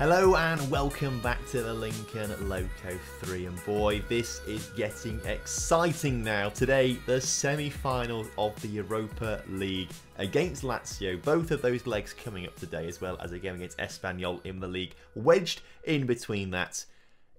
Hello and welcome back to the Lincoln Loco 3, and boy, this is getting exciting now. Today, the semi-finals of the Europa League against Lazio. Both of those legs coming up today, as well as a game against Espanyol in the league. Wedged in between that.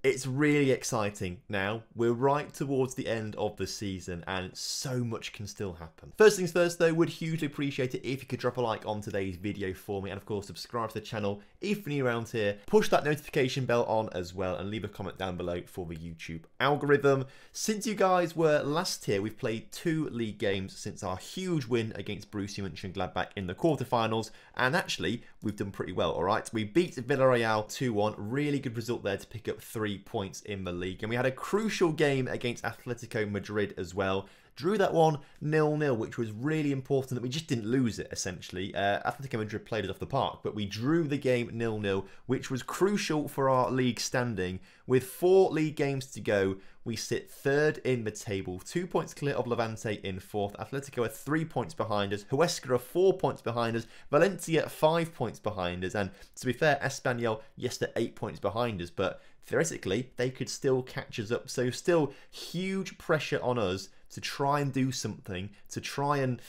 It's really exciting now. We're right towards the end of the season and so much can still happen. First things first though, would hugely appreciate it if you could drop a like on today's video for me, and of course subscribe to the channel if you're new around here. Push that notification bell on as well and leave a comment down below for the YouTube algorithm. Since you guys were last here, we've played 2 league games since our huge win against Borussia Mönchengladbach in the quarterfinals, and actually we've done pretty well, alright? We beat Villarreal 2-1, really good result there to pick up 3 points in the league, and we had a crucial game against Atletico Madrid as well. Drew that one 0-0, which was really important that we just didn't lose it, essentially. Atletico Madrid played us off the park, but we drew the game 0-0, which was crucial for our league standing. With 4 league games to go, we sit 3rd in the table, 2 points clear of Levante in 4th. Atletico are 3 points behind us. Huesca are 4 points behind us. Valencia 5 points behind us. And to be fair, Espanyol, yes, they're 8 points behind us, but theoretically, they could still catch us up. So still huge pressure on us to try and do something, to try and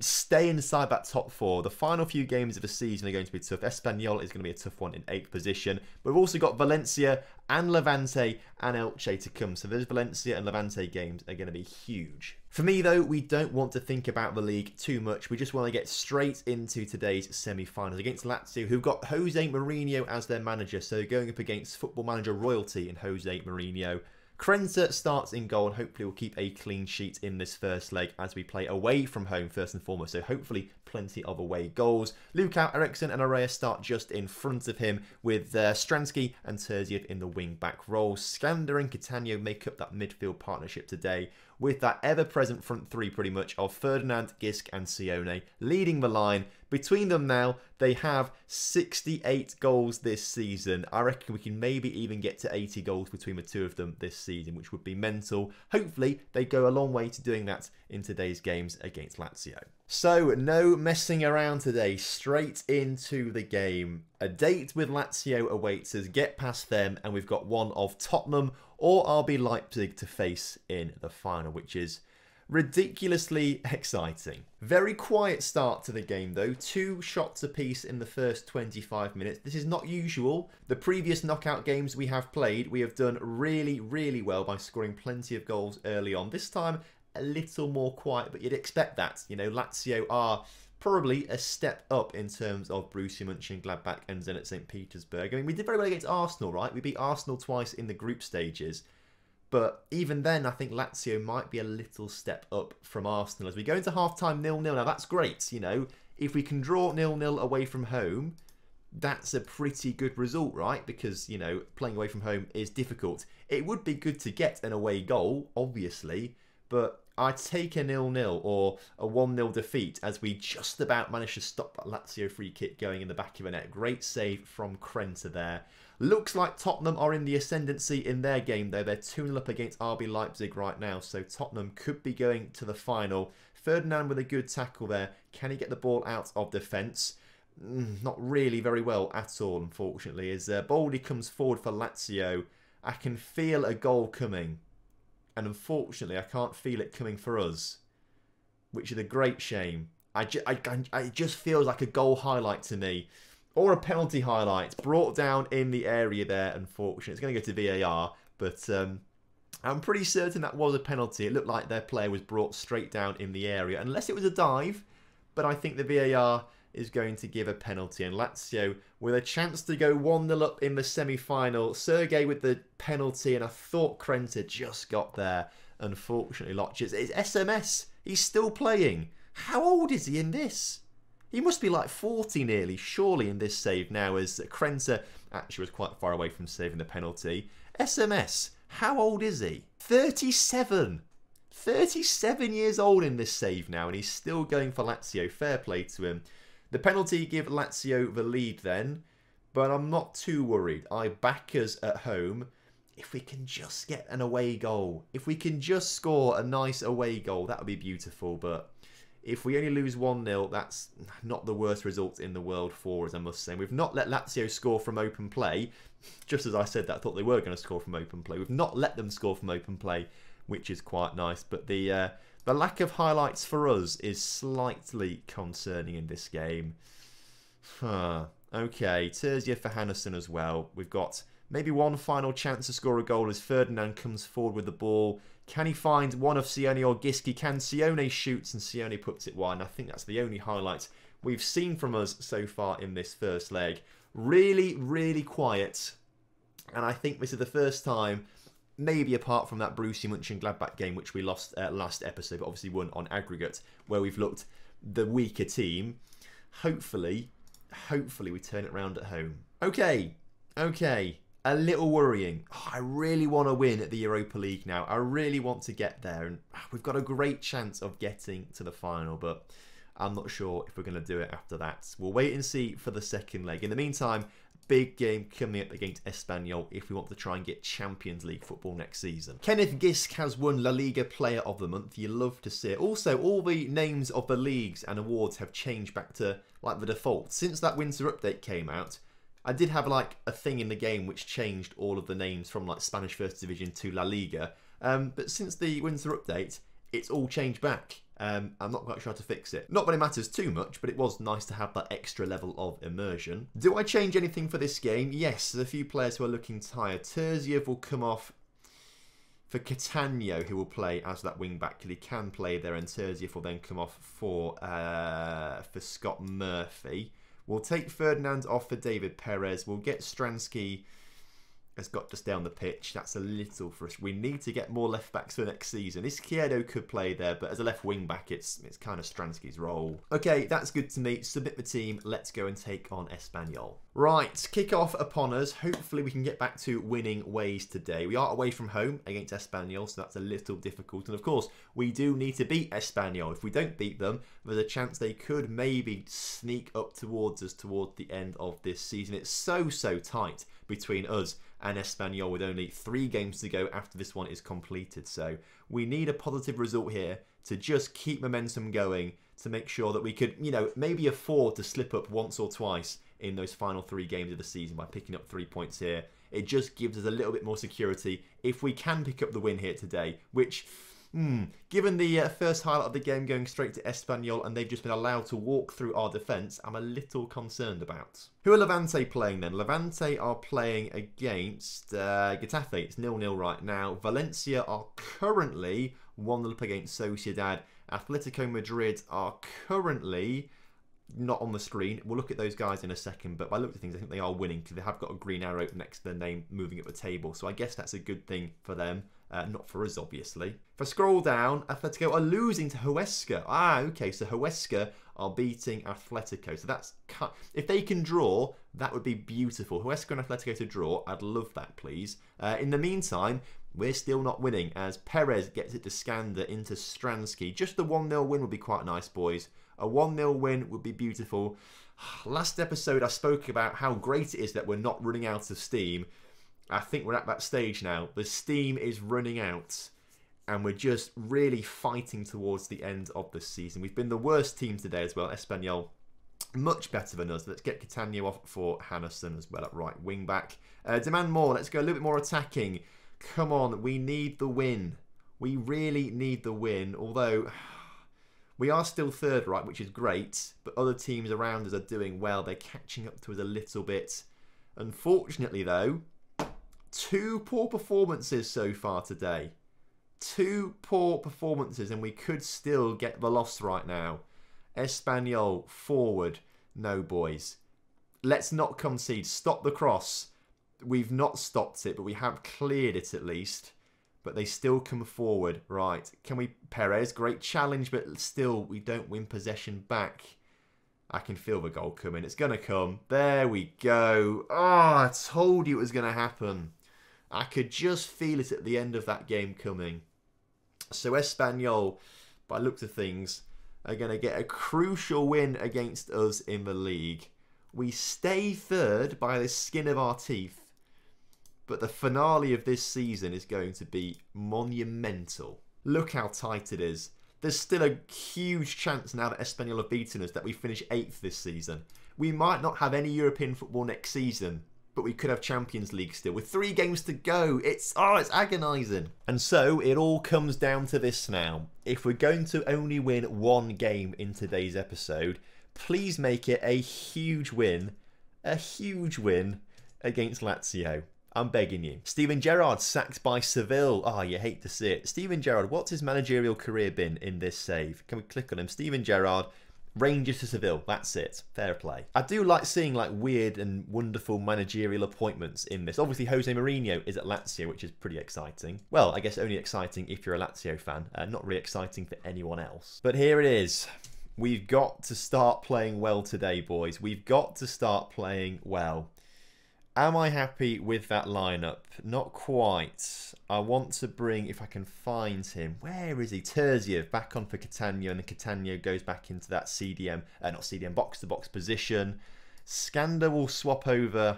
stay inside that top 4. The final few games of the season are going to be tough. Espanyol is going to be a tough one in 8th position. We've also got Valencia and Levante and Elche to come. So those Valencia and Levante games are going to be huge. For me though, we don't want to think about the league too much. We just want to get straight into today's semi-finals against Lazio, who've got Jose Mourinho as their manager. So going up against football manager royalty in Jose Mourinho. Krenzer starts in goal and hopefully will keep a clean sheet in this first leg as we play away from home first and foremost, so hopefully plenty of away goals. Lukao, Eriksen and Araya start just in front of him with Stransky and Terziad in the wing-back role. Skander and Catanio make up that midfield partnership today with that ever-present front 3 pretty much of Ferdinand, Gisk and Sione leading the line. Between them now, they have 68 goals this season. I reckon we can maybe even get to 80 goals between the two of them this season, which would be mental. Hopefully, they go a long way to doing that in today's games against Lazio. So, no messing around today. Straight into the game. A date with Lazio awaits us. Get past them, and we've got one of Tottenham or RB Leipzig to face in the final, which is ridiculously exciting. Very quiet start to the game though. 2 shots apiece in the first 25 minutes. This is not usual. The previous knockout games we have played, we have done really, really well by scoring plenty of goals early on. This time, a little more quiet, but you'd expect that. You know, Lazio are probably a step up in terms of Borussia Mönchengladbach and Zenit St. Petersburg. I mean, we did very well against Arsenal, right? We beat Arsenal twice in the group stages. But even then, I think Lazio might be a little step up from Arsenal. As we go into half-time 0-0, now that's great, you know. If we can draw 0-0 away from home, that's a pretty good result, right? Because, you know, playing away from home is difficult. It would be good to get an away goal, obviously, but I take a 0-0 or a 1-0 defeat as we just about managed to stop that Lazio free kick going in the back of the net. Great save from Krenzer there. Looks like Tottenham are in the ascendancy in their game though. They're 2-0 up against RB Leipzig right now, so Tottenham could be going to the final. Ferdinand with a good tackle there. Can he get the ball out of defence? Not really very well at all, unfortunately, as Baldy comes forward for Lazio. I can feel a goal coming. And unfortunately, I can't feel it coming for us, which is a great shame. It just feels like a goal highlight to me, or a penalty highlight, brought down in the area there, unfortunately. It's going to go to VAR, but I'm pretty certain that was a penalty. It looked like their player was brought straight down in the area, unless it was a dive, but I think the VAR is going to give a penalty, and Lazio with a chance to go 1-0 up in the semi-final. Sergei with the penalty, and I thought Krenzer just got there. Unfortunately, Lotches. It's SMS. He's still playing. How old is he in this? He must be like 40 nearly, surely, in this save now, as Krenzer actually was quite far away from saving the penalty. SMS, how old is he? 37. 37 years old in this save now, and he's still going for Lazio. Fair play to him. The penalty give Lazio the lead then, but I'm not too worried. I back us at home. If we can just get an away goal, if we can just score a nice away goal, that would be beautiful, but If we only lose 1-0, that's not the worst result in the world for us, I must say. We've not let Lazio score from open play. Just as I said that, I thought they were going to score from open play. We've not let them score from open play, which is quite nice. But the lack of highlights for us is slightly concerning in this game. Okay, Terziad for Hanneson as well. We've got maybe one final chance to score a goal as Ferdinand comes forward with the ball. Can he find one of Sione or Gisky? Can Sione shoots and Sione puts it wide? And I think that's the only highlight we've seen from us so far in this first leg. Really, really quiet. And I think this is the first time, maybe apart from that Borussia Mönchengladbach game, which we lost last episode, but obviously won on aggregate, where we've looked the weaker team. Hopefully we turn it around at home. Okay. A little worrying. Oh, I really want to win at the Europa League now. I really want to get there. And we've got a great chance of getting to the final, but I'm not sure if we're going to do it after that. We'll wait and see for the second leg. In the meantime, big game coming up against Espanyol if we want to try and get Champions League football next season. Kenneth Gisk has won La Liga Player of the Month. You love to see it. Also, all the names of the leagues and awards have changed back to like the default. Since that winter update came out, I did have like a thing in the game which changed all of the names from like Spanish First Division to La Liga. But since the winter update, it's all changed back. I'm not quite sure how to fix it. Not that it matters too much, but it was nice to have that extra level of immersion. Do I change anything for this game? Yes, there's a few players who are looking tired. Terziad will come off for Catanio, who will play as that wing-back, because he can play there, and Terziad will then come off for Scott Murphy. We'll take Ferdinand off for David Perez. We'll get Stransky has got to stay on the pitch. That's a little frustrating. We need to get more left-backs for next season. Izquierdo could play there, but as a left wing-back, it's kind of Stransky's role. Okay, that's good to me. Submit the team. Let's go and take on Espanyol. Right, kick-off upon us. Hopefully we can get back to winning ways today. We are away from home against Espanyol, so that's a little difficult. And of course, we do need to beat Espanyol. If we don't beat them, there's a chance they could maybe sneak up towards us towards the end of this season. It's so tight between us and Espanyol with only 3 games to go after this one is completed. So we need a positive result here to just keep momentum going, to make sure that we could, you know, maybe afford to slip up once or twice in those final 3 games of the season by picking up 3 points here. It just gives us a little bit more security if we can pick up the win here today, which, given the first highlight of the game going straight to Espanyol and they've just been allowed to walk through our defence, I'm a little concerned about. Who are Levante playing then? Levante are playing against Getafe. It's 0-0 right now. Valencia are currently 1-0 up against Sociedad. Atletico Madrid are currently not on the screen. We'll look at those guys in a second, but by looking at things, I think they are winning because they have got a green arrow next to their name moving up the table. So I guess that's a good thing for them. Not for us, obviously. If I scroll down, Atletico are losing to Huesca. Ah, okay, so Huesca are beating Atletico. So that's... if they can draw, that would be beautiful. Huesca and Atletico to draw. I'd love that, please. In the meantime, we're still not winning as Perez gets it to Skander into Stransky. Just the 1-0 win would be quite nice, boys. A 1-0 win would be beautiful. Last episode, I spoke about how great it is that we're not running out of steam. I think we're at that stage now. The steam is running out and we're just really fighting towards the end of the season. We've been the worst team today as well. Espanyol, much better than us. Let's get Catanio off for Hanneson as well at right wing back. Demand more. Let's go a little bit more attacking. Come on, we need the win. We really need the win. Although we are still third, right, which is great. But other teams around us are doing well. They're catching up to us a little bit. Unfortunately, though, 2 poor performances so far today. 2 poor performances and we could still get the loss right now. Espanyol, forward. No, boys. Let's not concede. Stop the cross. We've not stopped it, but we have cleared it at least. But they still come forward. Right. Can we... Perez, great challenge, but still we don't win possession back. I can feel the goal coming. It's going to come. There we go. Oh, I told you it was going to happen. I could just feel it at the end of that game coming. So Espanyol, by the looks of things, are going to get a crucial win against us in the league. We stay third by the skin of our teeth. But the finale of this season is going to be monumental. Look how tight it is. There's still a huge chance now that Espanyol have beaten us that we finish 8th this season. We might not have any European football next season, but we could have Champions League still. With 3 games to go, it's agonising. And so it all comes down to this now. If we're going to only win 1 game in today's episode, please make it a huge win against Lazio. I'm begging you. Steven Gerrard sacked by Seville. Oh, you hate to see it. Steven Gerrard, what's his managerial career been in this save? Can we click on him? Steven Gerrard, Rangers to Seville. That's it. Fair play. I do like seeing like weird and wonderful managerial appointments in this. Obviously, Jose Mourinho is at Lazio, which is pretty exciting. Well, I guess only exciting if you're a Lazio fan. Not really exciting for anyone else. But here it is. We've got to start playing well today, boys. We've got to start playing well. Am I happy with that lineup? Not quite. I want to bring, if I can find him, where is he? Terziad back on for Catanio, and then Catanio goes back into that CDM, not CDM, box-to-box position. Skander will swap over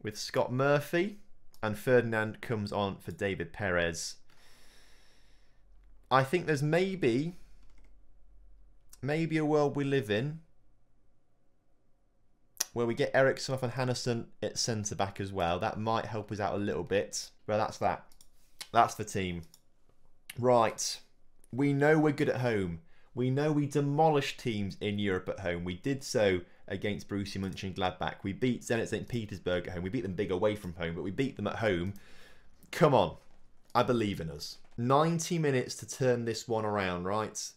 with Scott Murphy, and Ferdinand comes on for David Perez. I think there's maybe a world we live in where we get Eriksen off and Hanneson at centre-back as well. That might help us out a little bit. Well, that's that. That's the team. Right. We know we're good at home. We know we demolished teams in Europe at home. We did so against Borussia Mönchengladbach. We beat Zenit St. Petersburg at home. We beat them big away from home, but we beat them at home. Come on. I believe in us. 90 minutes to turn this one around, right?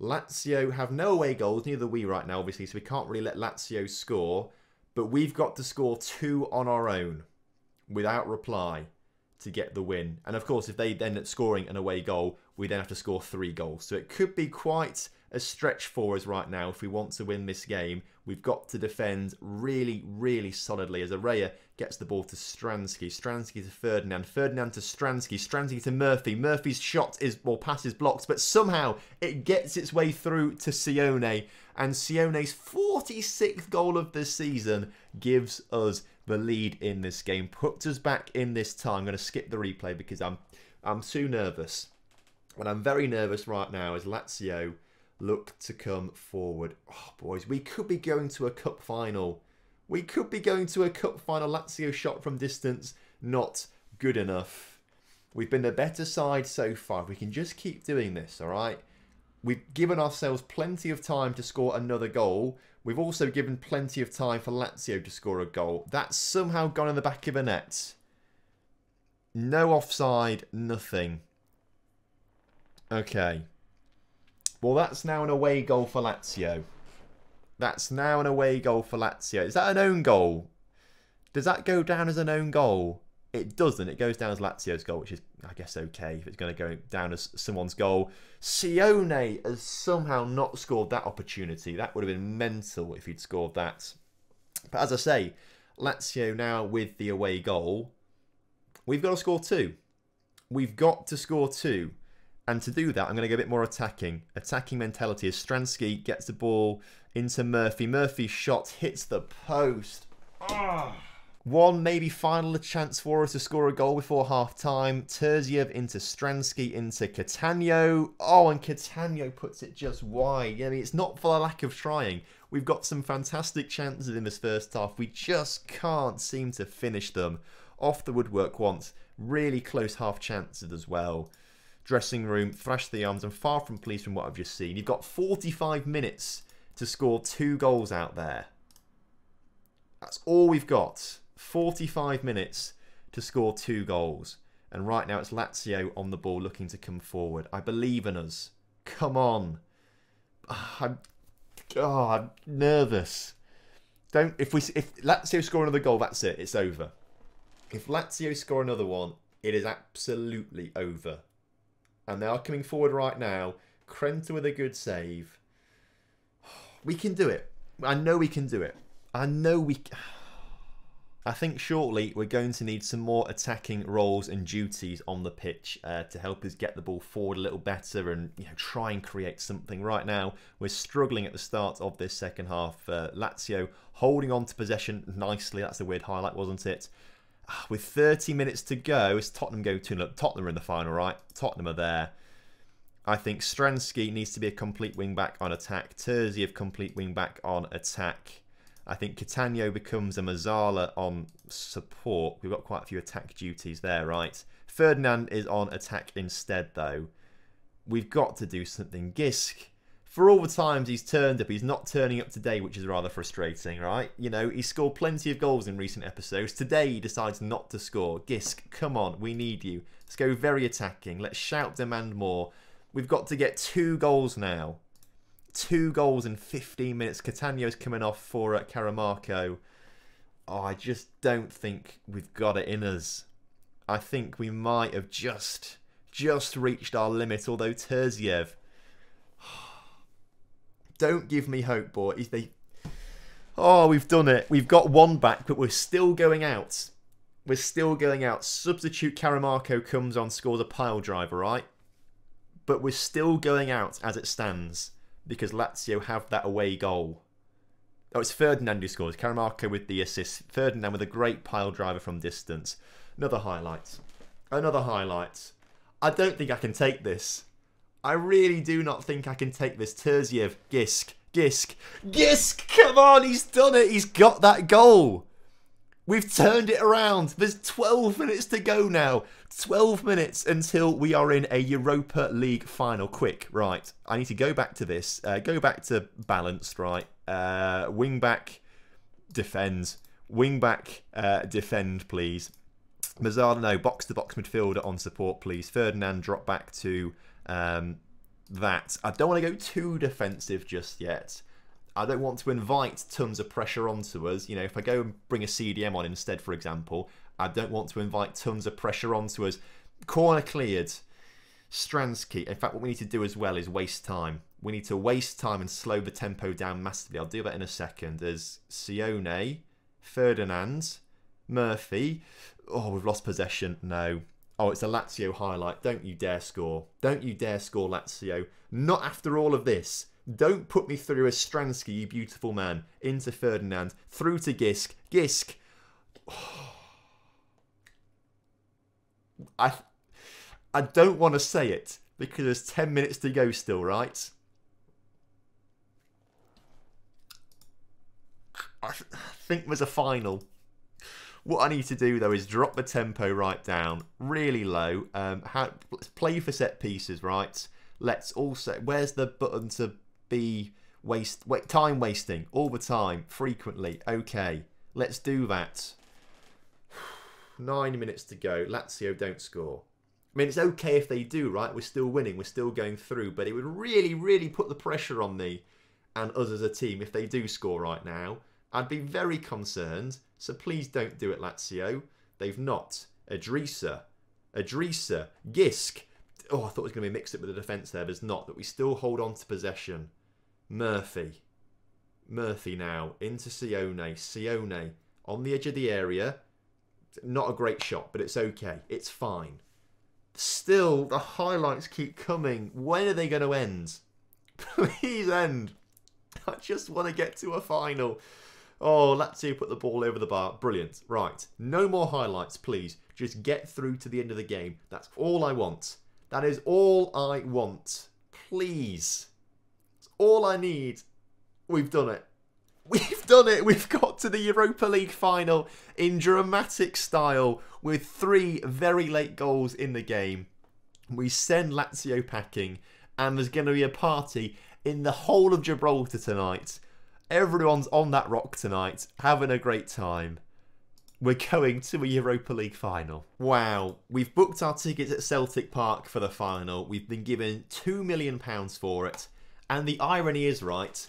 Lazio have no away goals, neither do we right now, obviously, so we can't really let Lazio score. But we've got to score 2 on our own without reply to get the win. And of course, if they end up scoring an away goal, we then have to score 3 goals. So it could be quite a stretch for us right now if we want to win this game. We've got to defend really, really solidly as Araya gets the ball to Stransky. Stransky to Ferdinand. Ferdinand to Stransky. Stransky to Murphy. Murphy's shot is, or pass is blocked, but somehow it gets its way through to Sione. And Sione's 46th goal of the season gives us the lead in this game. Puts us back in this tie. I'm going to skip the replay because I'm too nervous. And I'm very nervous right now as Lazio look to come forward. Oh, boys, we could be going to a cup final. We could be going to a cup final. Lazio shot from distance, not good enough. We've been the better side so far. We can just keep doing this, all right? We've given ourselves plenty of time to score another goal. We've also given plenty of time for Lazio to score a goal. That's somehow gone in the back of the net. No offside, nothing. Okay. Well, that's now an away goal for Lazio. That's now an away goal for Lazio. Is that an own goal? Does that go down as an own goal? It doesn't. It goes down as Lazio's goal, which is, I guess, okay if it's going to go down as someone's goal. Sione has somehow not scored that opportunity. That would have been mental if he'd scored that. But as I say, Lazio now with the away goal. We've got to score 2. We've got to score 2. And to do that, I'm going to go a bit more attacking. Attacking mentality as Stransky gets the ball into Murphy. Murphy's shot hits the post. Oh. One maybe final chance for us to score a goal before half-time. Terziev into Stransky, into Catanio. Oh, and Catanio puts it just wide. I mean, it's not for the lack of trying. We've got some fantastic chances in this first half. We just can't seem to finish them. Off the woodwork once. Really close half chances as well. Dressing room, thrash the arms, and far from pleased from what I've just seen. You've got 45 minutes to score 2 goals out there. That's all we've got. 45 minutes to score 2 goals. And right now it's Lazio on the ball looking to come forward. I believe in us. Come on. I'm nervous. If Lazio score another goal, that's it. It's over. If Lazio score another one, it is absolutely over. And they are coming forward right now. Krenzer with a good save. We can do it. I know we can do it. I know we can. I think shortly we're going to need some more attacking roles and duties on the pitch to help us get the ball forward a little better and try and create something. Right now, we're struggling at the start of this second half. Lazio holding on to possession nicely. That's a weird highlight, wasn't it? With 30 minutes to go, as Tottenham go 2-0. Tottenham are in the final, right? Tottenham are there. I think Stransky needs to be a complete wing-back on attack. Terziad, of complete wing-back on attack. I think Catanio becomes a Mazzala on support. We've got quite a few attack duties there, right? Ferdinand is on attack instead, though. We've got to do something. Gisk, for all the times he's turned up, he's not turning up today, which is rather frustrating, right? You know, he scored plenty of goals in recent episodes. Today, he decides not to score. Gisk, come on, we need you. Let's go very attacking. Let's shout, demand more. We've got to get 2 goals now. 2 goals in 15 minutes. Catanio's coming off for Karamarko. Oh, I just don't think we've got it in us. I think we might have just reached our limit, although Terziev. Don't give me hope, boy. Oh, we've done it. We've got 1 back, but we're still going out. We're still going out. Substitute Karamarko comes on, scores a pile driver, right? But we're still going out as it stands because Lazio have that away goal. Oh, it's Ferdinand who scores. Karamarko with the assist. Ferdinand with a great pile driver from distance. Another highlight. Another highlight. I don't think I can take this. I really do not think I can take this. Terziev, Gisk, Gisk, Gisk! Come on, he's done it. He's got that goal. We've turned it around. There's 12 minutes to go now. 12 minutes until we are in a Europa League final. Quick, right. I need to go back to this. Go back to balanced, right. Wing-back, defend. Wing-back, defend, please. Mazzala, no. Box-to-box midfielder on support, please. Ferdinand, drop back to that. I don't want to go too defensive just yet. I don't want to invite tons of pressure onto us. You know, if I go and bring a CDM on instead, for example, I don't want to invite tons of pressure onto us. Corner cleared. Stransky. In fact, what we need to do as well is waste time. We need to waste time and slow the tempo down massively. I'll do that in a second. As Sione, Ferdinand, Murphy. Oh, we've lost possession. No. Oh, it's a Lazio highlight. Don't you dare score. Don't you dare score, Lazio. Not after all of this. Don't put me through as Stransky, you beautiful man. Into Ferdinand. Through to Gisk. Gisk. Oh. I don't want to say it because there's 10 minutes to go still, right? I think there's a final. What I need to do, though, is drop the tempo right down. Really low. Let's play for set pieces, right? Let's also... Where's the button to be... Wait, time wasting. All the time. Frequently. Okay. Let's do that. 9 minutes to go. Lazio don't score. I mean, it's okay if they do, right? We're still winning. We're still going through. But it would really, really put the pressure on me and us as a team if they do score right now. I'd be very concerned. So please don't do it, Lazio. They've not. Adrisa. Gisk. Oh, I thought it was going to be mixed up with the defence there. There's not. But we still hold on to possession. Murphy now. Into Sione. Sione. On the edge of the area. Not a great shot, but it's okay. It's fine. Still, the highlights keep coming. When are they going to end? Please end. I just want to get to a final. Oh, Lazio put the ball over the bar. Brilliant. Right. No more highlights, please. Just get through to the end of the game. That's all I want. That is all I want. Please. It's all I need. We've done it. We've done it. We've got to the Europa League final in dramatic style with 3 very late goals in the game. We send Lazio packing and there's going to be a party in the whole of Gibraltar tonight. Everyone's on that rock tonight, having a great time. We're going to a Europa League final. Wow. We've booked our tickets at Celtic Park for the final. We've been given £2 million for it. And the irony is, right,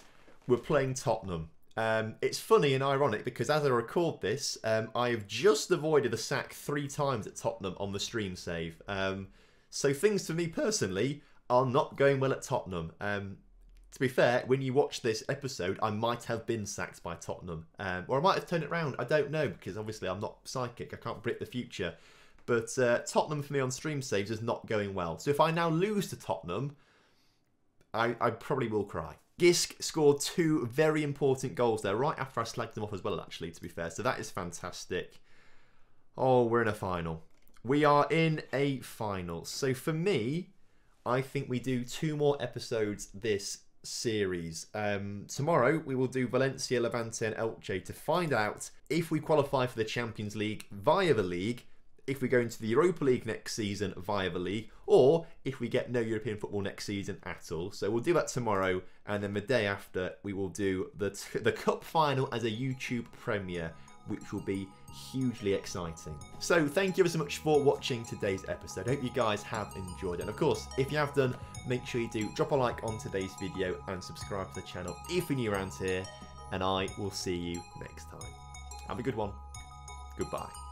we're playing Tottenham. It's funny and ironic because as I record this, I have just avoided the sack 3 times at Tottenham on the stream save. So things for me personally are not going well at Tottenham. To be fair, when you watch this episode, I might have been sacked by Tottenham. Or I might have turned it around. I don't know, because obviously I'm not psychic. I can't predict the future. But Tottenham for me on stream saves is not going well. So if I now lose to Tottenham, I probably will cry. Gisk scored 2 very important goals there, right after I slagged them off as well, actually, to be fair. So that is fantastic. Oh, we're in a final. We are in a final. So for me... I think we do 2 more episodes this series. Tomorrow we will do Valencia, Levante and Elche to find out if we qualify for the Champions League via the league, if we go into the Europa League next season via the league, or if we get no European football next season at all. So we'll do that tomorrow, and then the day after we will do the cup final as a YouTube premiere, which will be hugely exciting. So thank you ever so much for watching today's episode. I hope you guys have enjoyed it. And of course, if you have done, make sure you do drop a like on today's video and subscribe to the channel if you're new around here. And I will see you next time. Have a good one. Goodbye.